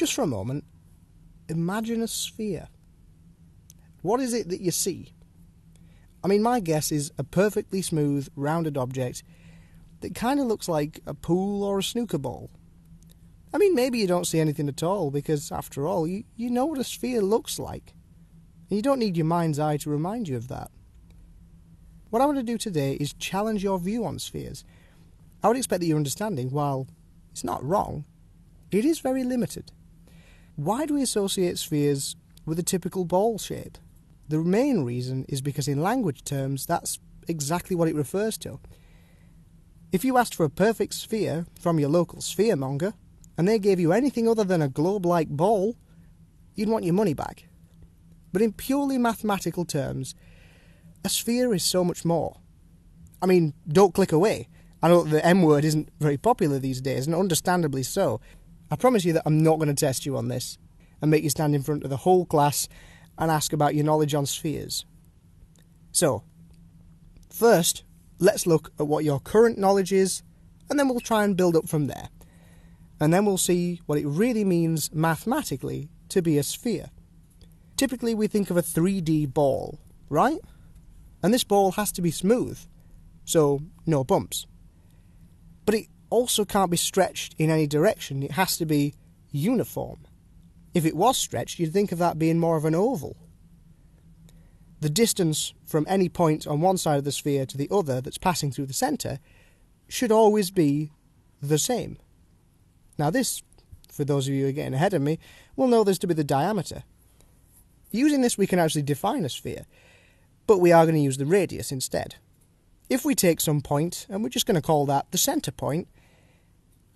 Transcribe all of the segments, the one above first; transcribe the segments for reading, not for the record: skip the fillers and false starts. Just for a moment, imagine a sphere. What is it that you see? I mean, my guess is a perfectly smooth, rounded object that kind of looks like a pool or a snooker ball. I mean, maybe you don't see anything at all, because, after all, you know what a sphere looks like. And you don't need your mind's eye to remind you of that. What I want to do today is challenge your view on spheres. I would expect that your understanding, while it's not wrong, it is very limited. Why do we associate spheres with a typical ball shape? The main reason is because in language terms, that's exactly what it refers to. If you asked for a perfect sphere from your local sphere monger, and they gave you anything other than a globe-like ball, you'd want your money back. But in purely mathematical terms, a sphere is so much more. I mean, don't click away. I know the M word isn't very popular these days, and understandably so. I promise you that I'm not going to test you on this and make you stand in front of the whole class and ask about your knowledge on spheres. So, first, let's look at what your current knowledge is, and then we'll try and build up from there. And then we'll see what it really means mathematically to be a sphere. Typically we think of a 3D ball, right? And this ball has to be smooth, so no bumps. But it also can't be stretched in any direction, it has to be uniform. If it was stretched, you'd think of that being more of an oval. The distance from any point on one side of the sphere to the other that's passing through the centre should always be the same. Now this, for those of you who are getting ahead of me, will know this to be the diameter. Using this we can actually define a sphere, but we are going to use the radius instead. If we take some point, and we're just going to call that the centre point,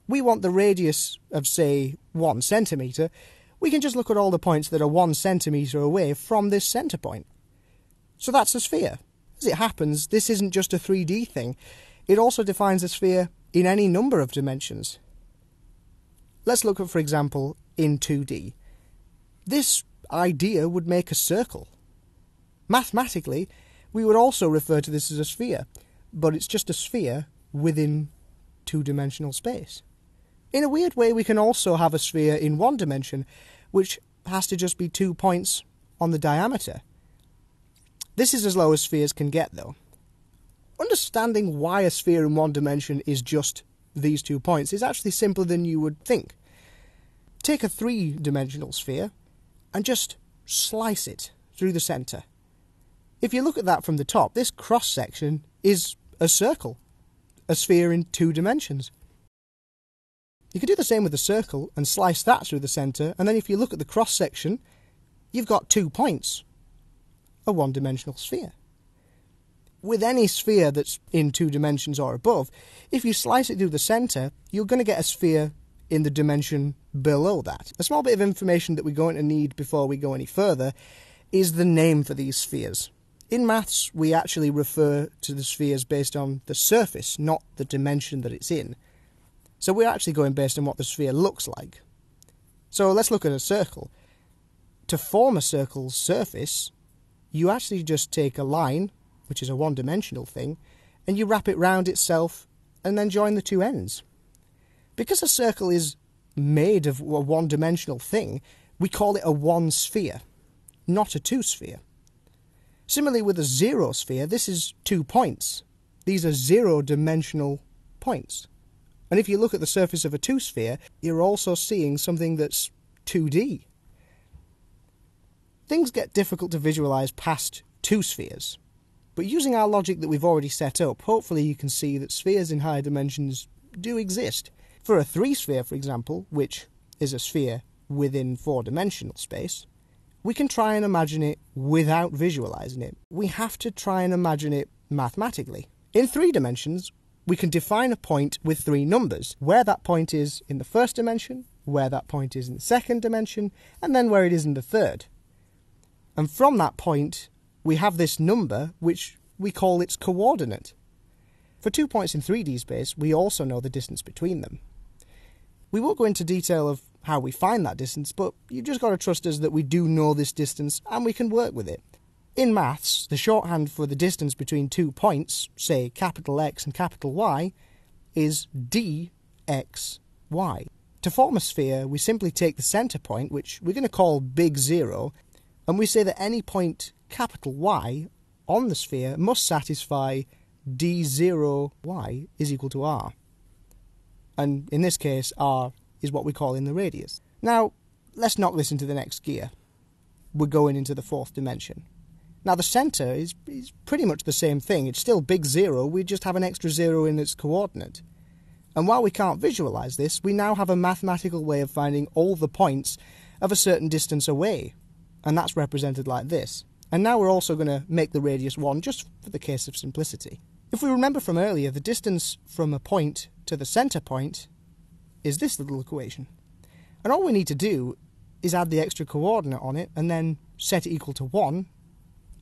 we want the radius of, say, 1 centimetre, we can just look at all the points that are 1 centimetre away from this centre point. So that's a sphere. As it happens, this isn't just a 3D thing, it also defines a sphere in any number of dimensions. Let's look at, for example, in 2D. This idea would make a circle. Mathematically, we would also refer to this as a sphere, but it's just a sphere within two-dimensional space. In a weird way, we can also have a sphere in one dimension, which has to just be 2 points on the diameter. This is as low as spheres can get, though. Understanding why a sphere in one dimension is just these 2 points is actually simpler than you would think. Take a 3-dimensional sphere and just slice it through the centre. If you look at that from the top, this cross-section is a circle, a sphere in 2 dimensions. You can do the same with a circle and slice that through the centre, and then if you look at the cross-section, you've got 2 points, a 1-dimensional sphere. With any sphere that's in 2 dimensions or above, if you slice it through the centre, you're going to get a sphere in the dimension below that. A small bit of information that we're going to need before we go any further is the name for these spheres. In maths, we actually refer to the spheres based on the surface, not the dimension that it's in. So we're actually going based on what the sphere looks like. So let's look at a circle. To form a circle's surface, you actually just take a line, which is a 1-dimensional thing, and you wrap it round itself and then join the 2 ends. Because a circle is made of a 1-dimensional thing, we call it a 1 sphere, not a 2 sphere. Similarly with a 0 sphere, this is 2 points. These are 0-dimensional points. And if you look at the surface of a 2 sphere, you're also seeing something that's 2D. Things get difficult to visualise past 2 spheres. But using our logic that we've already set up, hopefully you can see that spheres in higher dimensions do exist. For a 3 sphere, for example, which is a sphere within 4-dimensional space, we can try and imagine it without visualising it. We have to try and imagine it mathematically. In 3 dimensions, we can define a point with 3 numbers, where that point is in the 1st dimension, where that point is in the 2nd dimension, and then where it is in the 3rd. And from that point, we have this number, which we call its coordinate. For 2 points in 3D space, we also know the distance between them. We won't go into detail of how we find that distance, but you've just got to trust us that we do know this distance and we can work with it. In maths, the shorthand for the distance between 2 points, say capital X and capital Y, is dxy. To form a sphere, we simply take the centre point, which we're going to call big zero, and we say that any point capital Y on the sphere must satisfy d0y is equal to r. And in this case, r is what we call in the radius. Now, let's knock this into the next gear. We're going into the fourth dimension. Now, the centre is pretty much the same thing. It's still big zero, we just have an extra zero in its coordinate. And while we can't visualise this, we now have a mathematical way of finding all the points of a certain distance away. And that's represented like this. And now we're also going to make the radius 1, just for the case of simplicity. If we remember from earlier, the distance from a point to the centre point is this little equation. And all we need to do is add the extra coordinate on it and then set it equal to 1.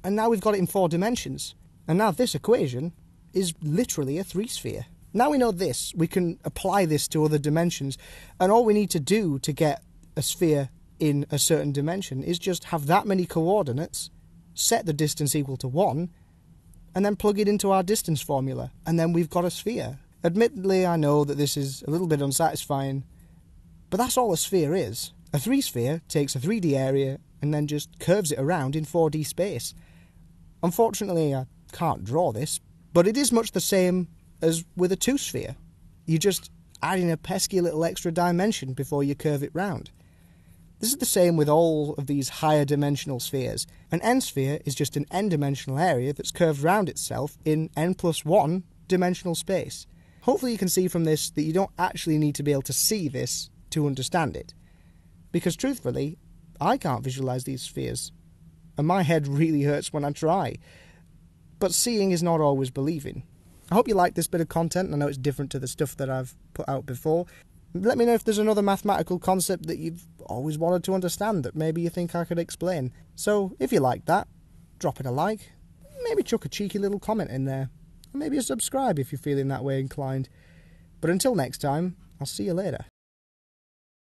And now we've got it in 4 dimensions. And now this equation is literally a 3-sphere. Now we know this, we can apply this to other dimensions, and all we need to do to get a sphere in a certain dimension is just have that many coordinates, set the distance equal to 1, and then plug it into our distance formula, and then we've got a sphere. Admittedly, I know that this is a little bit unsatisfying, but that's all a sphere is. A 3-sphere takes a 3D area and then just curves it around in 4D space. Unfortunately, I can't draw this, but it is much the same as with a 2-sphere. You just add in a pesky little extra dimension before you curve it round. This is the same with all of these higher dimensional spheres. An n-sphere is just an n-dimensional area that's curved round itself in n+1 dimensional space. Hopefully you can see from this that you don't actually need to be able to see this to understand it. Because truthfully, I can't visualise these spheres, and my head really hurts when I try. But seeing is not always believing. I hope you like this bit of content. I know it's different to the stuff that I've put out before. Let me know if there's another mathematical concept that you've always wanted to understand that maybe you think I could explain. So, if you like that, drop it a like, maybe chuck a cheeky little comment in there, and maybe a subscribe if you're feeling that way inclined. But until next time, I'll see you later.